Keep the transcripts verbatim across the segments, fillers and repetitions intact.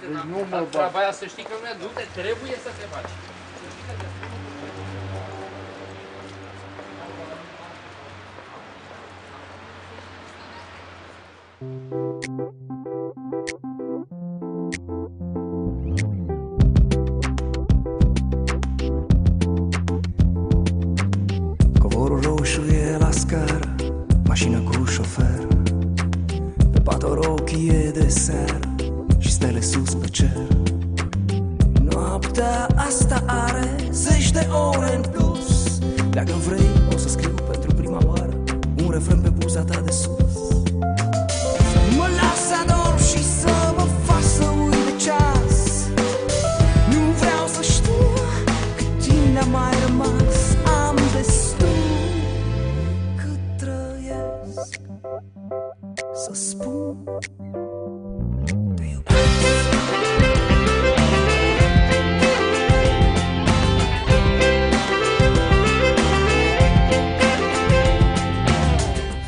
frate, deci nu mă bat. Treaba aia să știi că nu te trebuie să te faci. Covorul roșu e la scară, mașină cu șofer. Pe pat o rochie de seară și stele sus pe cer. Noaptea asta are zeci de ore în plus. Dacă vrei o să scriu pentru prima oară un refren pe buza ta de sus. Să spun te iubesc.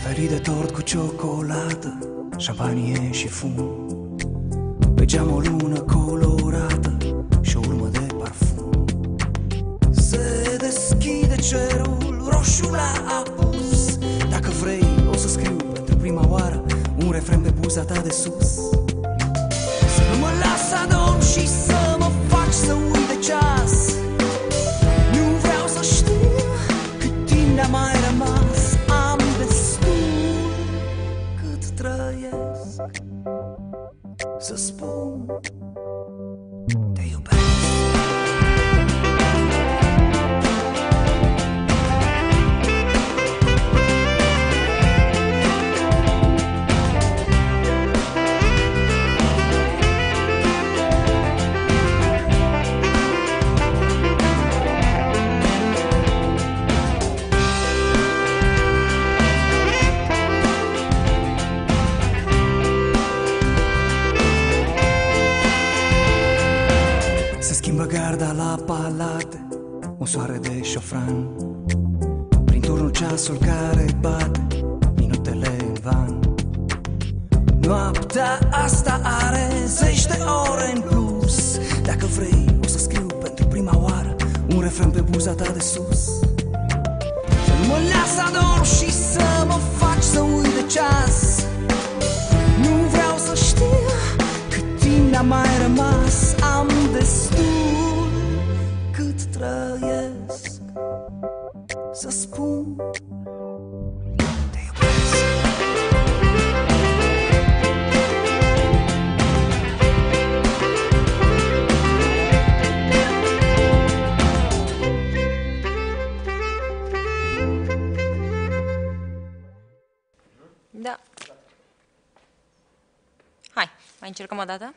Ferii de tort cu ciocolată, șampanie și fum. Pe geam o lună colorată și o urmă de parfum. Se deschide cerul roșu la apus. Dacă vrei o să scriu pentru prima oară un refren pe buza ta de sus. Să nu mă las să dorm și să mă faci să uit de ceas. Nu vreau să știu cât timp ne-a mai rămas. Am destul cât trăiesc să spun te iubesc. Garda la palate, un soare de șofran. Prin turnul ceasul care bate, minutele în van. Noaptea asta are zeci de ore în plus. Dacă vrei o să scriu pentru prima oară un refren pe buza ta de sus. Să nu mă las să dorm și să mă faci să uit de ceas. Nu vreau să știu cât timp ne-a mai rămas. Am destul trăiesc să spun te iubesc. Da. Hai, mai încercăm o dată?